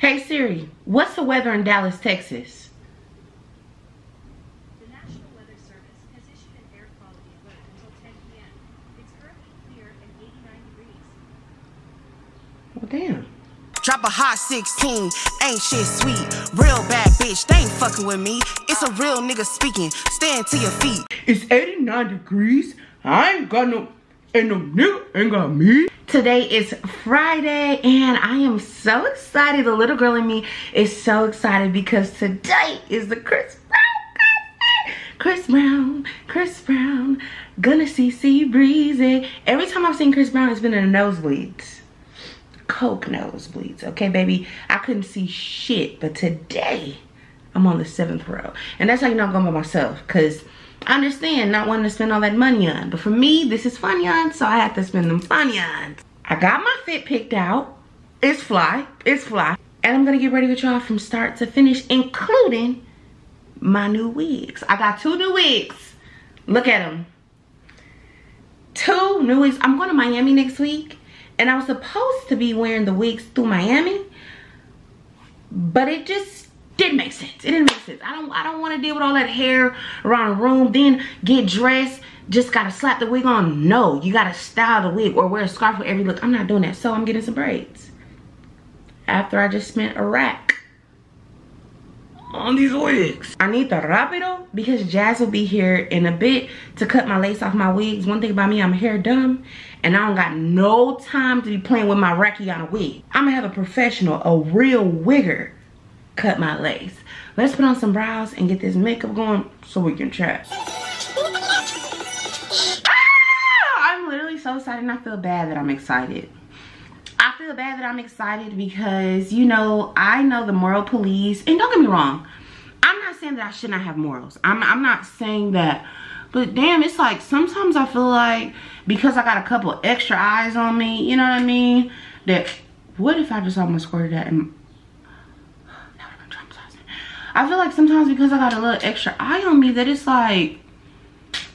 Hey Siri, what's the weather in Dallas, Texas? The National Weather Service has issued an air quality alert until 10 p.m. It's currently clear and 89 degrees. Well, damn. Drop a hot 16, ain't shit sweet. Real bad bitch, they ain't fucking with me. It's a real nigga speaking, stand to your feet. It's 89 degrees, I ain't got no, ain't no nigga, ain't got me. Today is Friday and I am so excited. The little girl in me is so excited because today is the Chris Brown concert. Chris Brown, gonna see Sea Breezy. Every time I've seen Chris Brown, it's been in the nosebleeds. Coke nosebleeds, okay baby? I couldn't see shit, but today I'm on the 7th row. And that's how you know I'm going by myself, because I understand not wanting to spend all that money on, but for me, this is funyuns, so I have to spend them funyuns. I got my fit picked out. It's fly. And I'm gonna get ready with y'all from start to finish, including my new wigs. I got 2 new wigs. Look at them. 2 new wigs. I'm going to Miami next week, and I was supposed to be wearing the wigs through Miami, but it just didn't make sense. It didn't make sense. I don't want to deal with all that hair around the room, then get dressed, just gotta slap the wig on. No, you gotta style the wig or wear a scarf for every look. I'm not doing that, so I'm getting some braids. After I just spent a rack on these wigs. I need the rapido because Jazz will be here in a bit to cut my lace off my wigs. One thing about me, I'm hair dumb, and I don't got no time to be playing with my Rakiana wig. I'm gonna have a professional, a real wigger, cut my lace. Let's put on some brows and get this makeup going so we can chat. I'm literally so excited, and I feel bad that I'm excited. I feel bad that I'm excited because, you know, I know the moral police, and don't get me wrong, I'm not saying that I should not have morals. I'm not saying that, but damn, it's like sometimes I feel like because I got a couple extra eyes on me, you know what I mean, that what if I just almost squirted that in. I feel like sometimes because I got a little extra eye on me that it's like,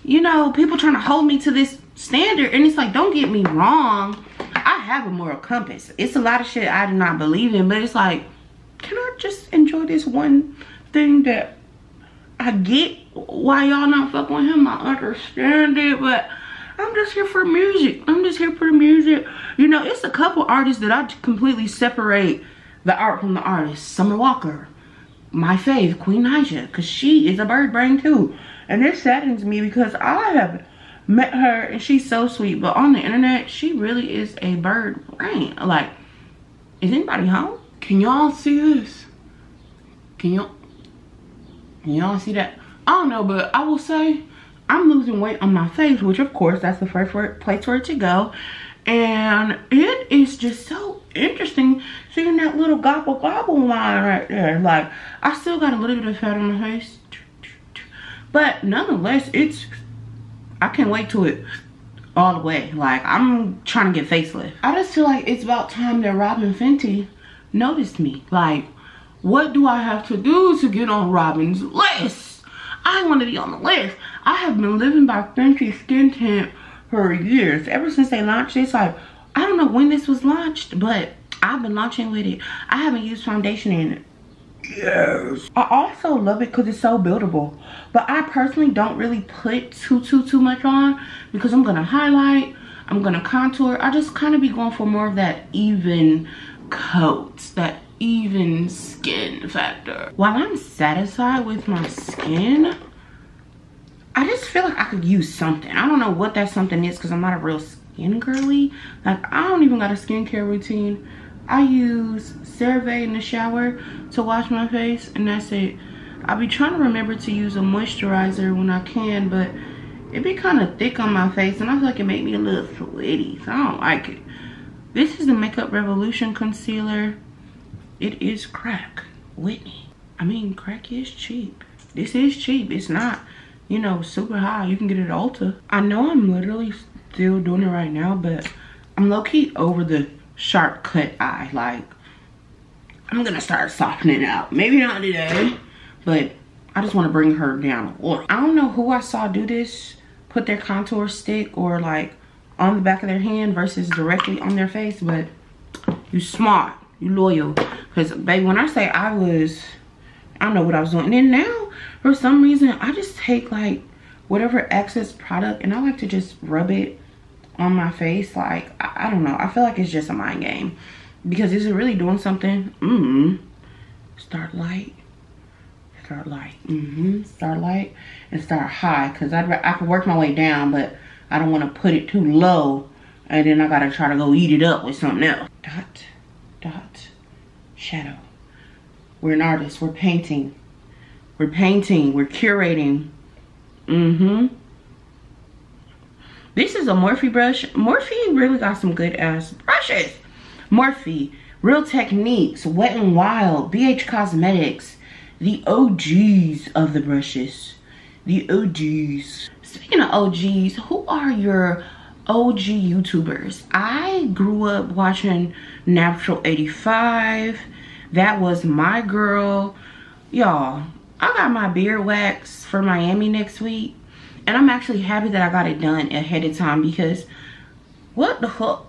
you know, people trying to hold me to this standard. And it's like, don't get me wrong, I have a moral compass. It's a lot of shit I do not believe in. But it's like, can I just enjoy this one thing that I get? Why y'all not fucking with him? I understand it. But I'm just here for music. I'm just here for the music. You know, it's a couple artists that I completely separate the art from the artist. Summer Walker. My fave, Queen Naija, because she is a bird brain too. And it saddens me because I have met her and she's so sweet. But on the internet, she really is a bird brain. Like, is anybody home? Can y'all see this? Can y'all see that? I don't know, but I will say I'm losing weight on my face, which of course, that's the first place for it to go. And it is just so interesting seeing that little gobble gobble line right there. Like, I still got a little bit of fat on my face, but nonetheless, it's, I can't wait till it all the way. Like, I'm trying to get facelift. I just feel like it's about time that Robin Fenty noticed me. Like, what do I have to do to get on Robin's list? I want to be on the list. I have been living by Fenty Skin Tint for years, ever since they launched it. It's like, I don't know when this was launched, but I've been launching with it. I haven't used foundation in it. Yes. I also love it because it's so buildable. But I personally don't really put too much on because I'm gonna highlight, I'm gonna contour. I just kind of be going for more of that even coat, that even skin factor. While I'm satisfied with my skin, I just feel like I could use something. I don't know what that something is because I'm not a real skin girly. Like, I don't even got a skincare routine. I use CeraVe in the shower to wash my face, and that's it. I be trying to remember to use a moisturizer when I can, but it be kind of thick on my face, and I feel like it make me a little sweaty, so I don't like it. This is the Makeup Revolution Concealer. It is crack Whitney. I mean, crack is cheap. This is cheap. It's not, you know, super high. You can get it at Ulta. I know I'm literally still doing it right now, but I'm low-key over the sharp cut eye. Like, I'm gonna start softening it out. Maybe not today, but I just want to bring her down. Or I don't know who I saw do this, put their contour stick or like on the back of their hand versus directly on their face, but you smart, you loyal, Because, baby, when I say I don't know what I was doing. And then now, for some reason, I just take, like, whatever excess product, and I like to just rub it on my face. Like, I don't know. I feel like it's just a mind game. Because is it really doing something? Start light. Start light. Start light. And start high. Because I can work my way down, but I don't want to put it too low. And then I got to try to go eat it up with something else. Dot. Dot. Shadow. We're an artist. We're painting. We're painting. We're curating. This is a Morphe brush. Morphe really got some good ass brushes. Morphe, Real Techniques, Wet and Wild, BH Cosmetics, the OGs of the brushes. The OGs. Speaking of OGs, who are your OG YouTubers? I grew up watching Natural 85. That was my girl. Y'all, I got my beard waxed for Miami next week. And I'm actually happy that I got it done ahead of time, because what the fuck?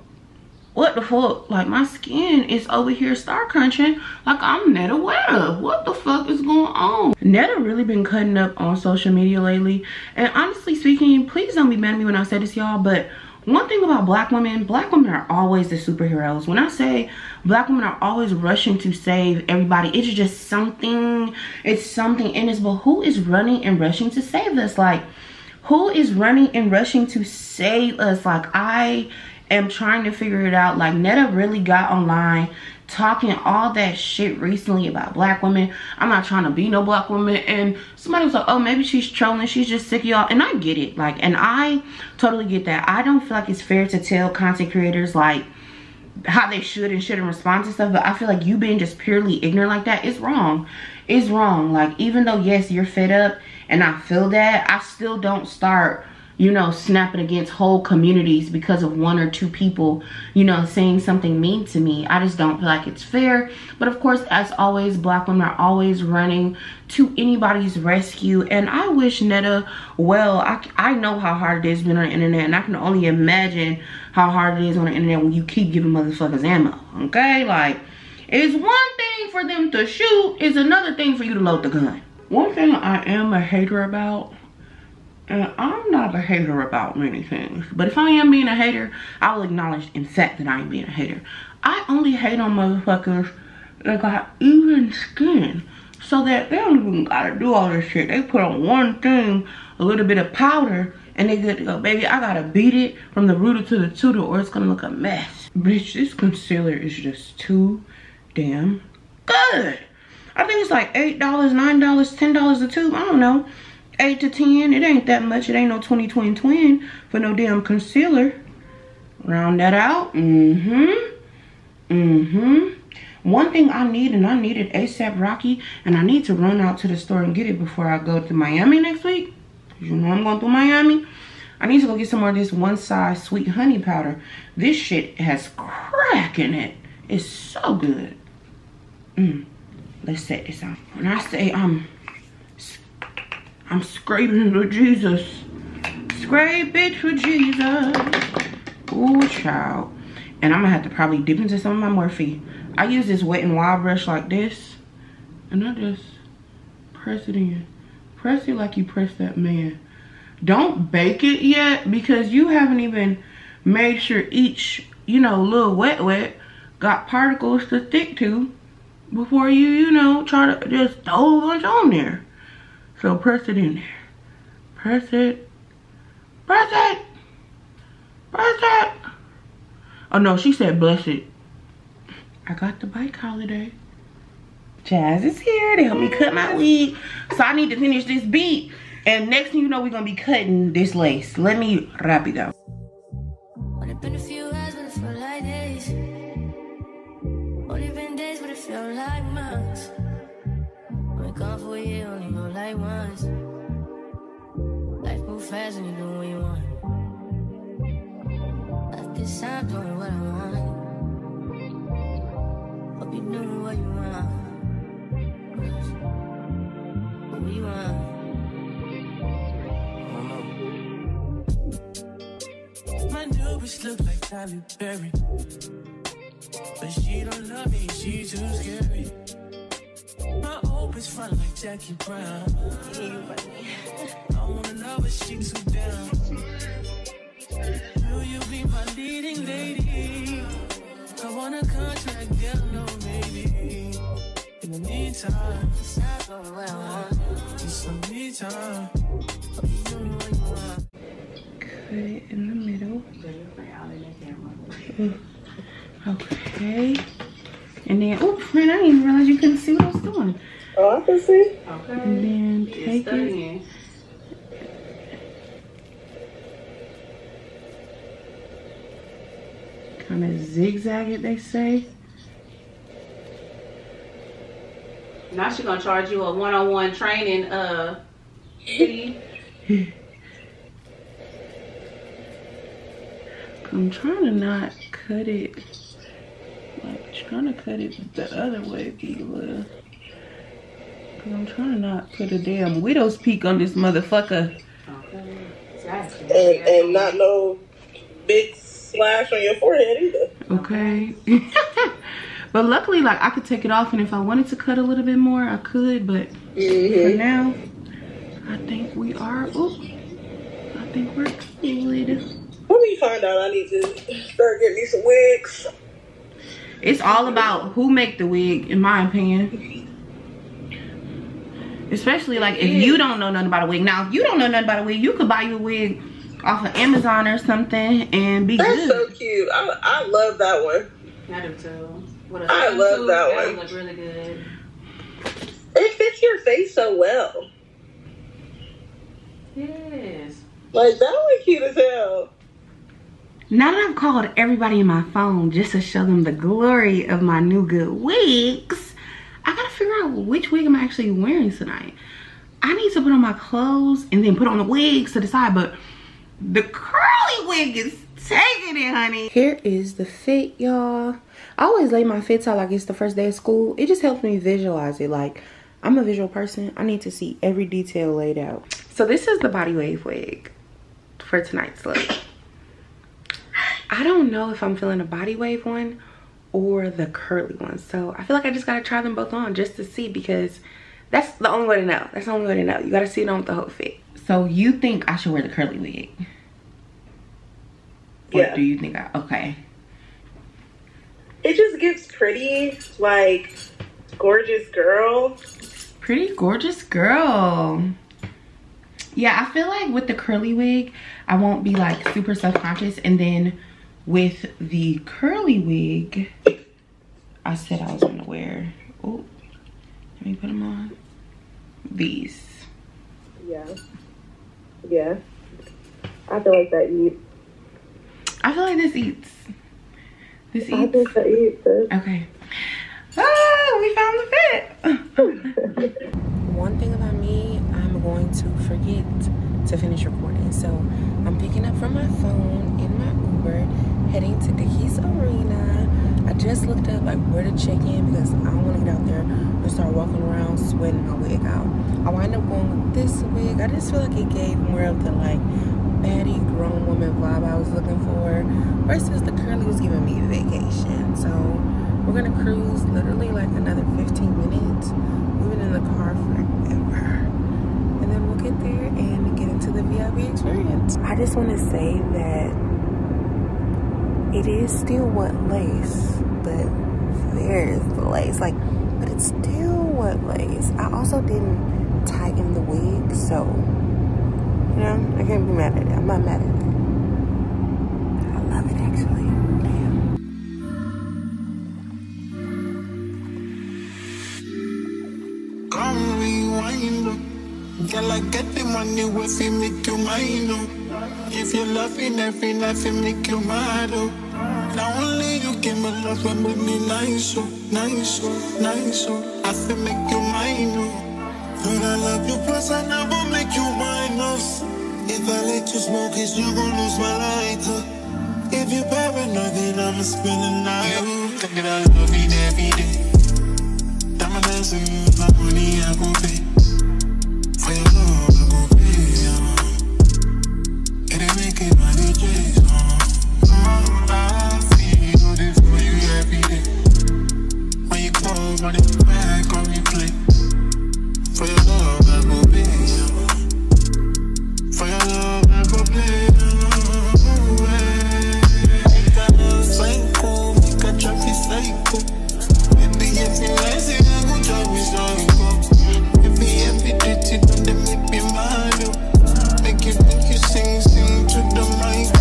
What the fuck? Like, my skin is over here star crunching like I'm Netta Weta. What the fuck is going on? Netta really been cutting up on social media lately. And honestly speaking, please don't be mad at me when I say this, y'all, but one thing about black women are always the superheroes. When I say black women are always rushing to save everybody, it's just something, it's something in us. But who is running and rushing to save us? Like, who is running and rushing to save us? Like, I am trying to figure it out. Like, Netta really got online talking all that shit recently about black women. I'm not trying to be no black woman. And somebody was like, oh, maybe she's trolling, she's just sick, y'all. And I get it. Like, and I totally get that. I don't feel like it's fair to tell content creators, like, how they should and shouldn't respond to stuff. But I feel like you being just purely ignorant like that is wrong. It's wrong. Like, even though, yes, you're fed up and I feel that, I still don't start, you know, snapping against whole communities because of one or two people, you know, saying something mean to me. I just don't feel like it's fair. But of course, as always, black women are always running to anybody's rescue. And I wish Netta well. I know how hard it is being on the internet, and I can only imagine how hard it is on the internet when you keep giving motherfuckers ammo. Okay, like, it's one thing for them to shoot, it's another thing for you to load the gun. One thing I am a hater about, and I'm not a hater about many things, but if I am being a hater, I will acknowledge in fact that I am being a hater. I only hate on motherfuckers that got even skin, so that they don't even gotta do all this shit. They put on one thing, a little bit of powder, and they good to go. Baby, I gotta beat it from the rooter to the tutor or it's gonna look a mess. Bitch, this concealer is just too damn good. I think it's like $8, $9, $10 a tube, I don't know. 8 to 10, it ain't that much. It ain't no 20/20 for no damn concealer. Round that out. One thing I need, and I need it ASAP Rocky, and I need to run out to the store and get it before I go to Miami next week. You know I'm going through Miami. I need to go get some more of this One Size Sweet Honey powder. This shit has crack in it. It's so good. Let's set this on. When I say I'm scraping with Jesus. Scrape it with Jesus. Ooh, child. And I'm going to have to probably dip into some of my Morphe. I use this Wet and Wild brush like this. And I just press it in. Press it like you press that man. Don't bake it yet, because you haven't even made sure each, you know, little wet got particles to stick to before you, you know, try to just throw a bunch on there. So press it in there. Press it. Press it. Press it. Oh no, she said bless it. I got the bike holiday. Jazz is here to help me cut my wig. So I need to finish this beat. And next thing you know, we're gonna be cutting this lace. Let me wrap it up. Only been a few hours when it felt like days. Only been days when it felt like months. Gone for a year, only go like once. Life moves fast and you do what you want. At this time, doing what I want. Hope you know what you want. What we want. My new bitch look like Tyler Perry. But she don't love me, she too scary. My hope is front like Jackie Brown. I wanna love her, she too down. Will you be my leading lady? I wanna contract down, no maybe. In the meantime, just go around. Just some me time. Cut it in the middle. Ooh. Okay, and then oh, friend, I didn't realize you couldn't see what I was doing. Oh, I can see. Okay. And then take it. Kind of zigzag it, they say. Now she's gonna charge you a one-on-one training. I'm trying to not cut it. Like trying to cut it the other way, people. Cause I'm trying to not put a damn widow's peak on this motherfucker. Okay. And not no big slash on your forehead either. Okay. But luckily, like I could take it off, and if I wanted to cut a little bit more, I could. But for now, I think we are. Ooh, I think we're good. Let me find out. I need to start getting me some wigs. It's all about who make the wig, in my opinion. Especially like if you don't know nothing about a wig. Now, if you don't know nothing about a wig, you could buy you a wig off of Amazon or something and be good. That's so cute. I love that one. I do too. I love that one. It looks really good. It fits your face so well. Yes. Like that one cute as hell. Now that I've called everybody in my phone just to show them the glory of my new good wigs, I gotta figure out which wig am I actually wearing tonight. I need to put on my clothes and then put on the wigs to decide, but the curly wig is taking it, honey. Here is the fit, y'all. I always lay my fits out like it's the first day of school. It just helps me visualize it. Like, I'm a visual person. I need to see every detail laid out. So this is the body wave wig for tonight's look. I don't know if I'm feeling a body wave one or the curly one. So I feel like I just gotta try them both on just to see, because that's the only way to know. That's the only way to know. You gotta see it on with the whole fit. So you think I should wear the curly wig? Yeah. Or do you think okay. It just gives pretty, like, gorgeous girl. Pretty gorgeous girl. Yeah, I feel like with the curly wig, I won't be like super self-conscious, and then with the curly wig, I said I was gonna wear, oh, let me put them on, these. Yeah, yeah, I feel like that eats. I feel like this eats. This eats. I think that eats this. Okay. Oh, we found the fit. One thing about me, I'm going to forget to finish recording, so I'm picking up from my phone in my Uber, heading to Dickies Arena. I just looked up like where to check in because I don't want to get out there and start walking around sweating my wig out. I wind up going with this wig. I just feel like it gave more of the like baddie grown woman vibe I was looking for, versus the curly was giving me vacation. So we're gonna cruise literally like another 15 minutes. We've been in the car forever. And then we'll get there and get into the VIP experience. I just want to say that it is still what lace, but there's the lace. Like, but it's still what lace. I also didn't tighten the wig, so, you know, I can't be mad at it. I'm not mad at it. I love it, actually. Damn. Come rewind. Girl, I get the money with you, make you mine, oh. If you love me, every night, you make you mad, oh. Now only you give me love, and with me nice, oh. Nice, oh, nice, oh. I feel make you mine, oh. Girl, I love you, plus I never make you mine, oh. If I let you smoke it, you gon' lose my lighter. If you paranoid, then I'ma spend the night, oh. Look at I love it every day. I'ma dance with you, my money, I gon' pay. For your love, I gon' pay on. It ain't making my DJs on. I feel this for you every day. music on replay. For your love, I go pay. For your love, I go play. I got a psycho, we got traffic psycho. Baby, if you like it, I go drive with psycho. Every dirty, don't let me be mad. Make you sing, sing to the mic.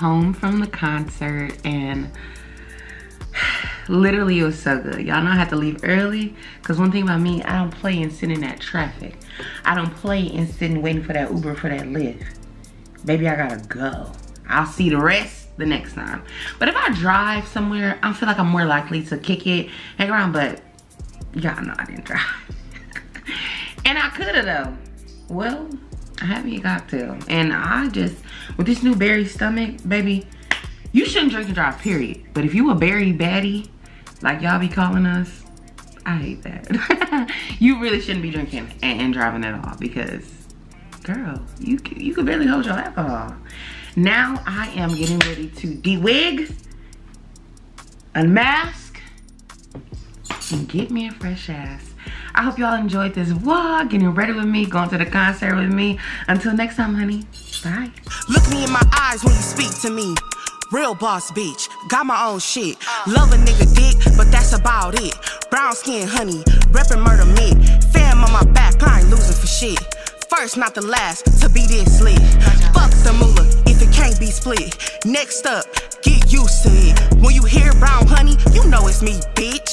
Home from the concert and literally it was so good. Y'all know I had to leave early because one thing about me, I don't play and sit in that traffic. I don't play and sit and waiting for that Uber, for that Lyft. Baby, I gotta go. I'll see the rest the next time. But if I drive somewhere, I feel like I'm more likely to kick it, hang around, but y'all know I didn't drive. And I could've though. Well, I have me a cocktail, and I just, with this new berry stomach, baby, you shouldn't drink and drive, period. But if you a berry baddie, like y'all be calling us, I hate that. You really shouldn't be drinking and driving at all, because, girl, you can barely hold your alcohol. Now I am getting ready to de-wig, unmask, and get me a fresh ass. I hope y'all enjoyed this vlog, getting ready with me, going to the concert with me. Until next time, honey, bye. Look me in my eyes when you speak to me. Real boss bitch, got my own shit. Love a nigga dick, but that's about it. Brown skin, honey, reppin' murder mid. Fam on my back, I ain't losing for shit. First, not the last, to be this lit. Fuck the moolah, if it can't be split. Next up, get used to it. When you hear brown honey, you know it's me, bitch.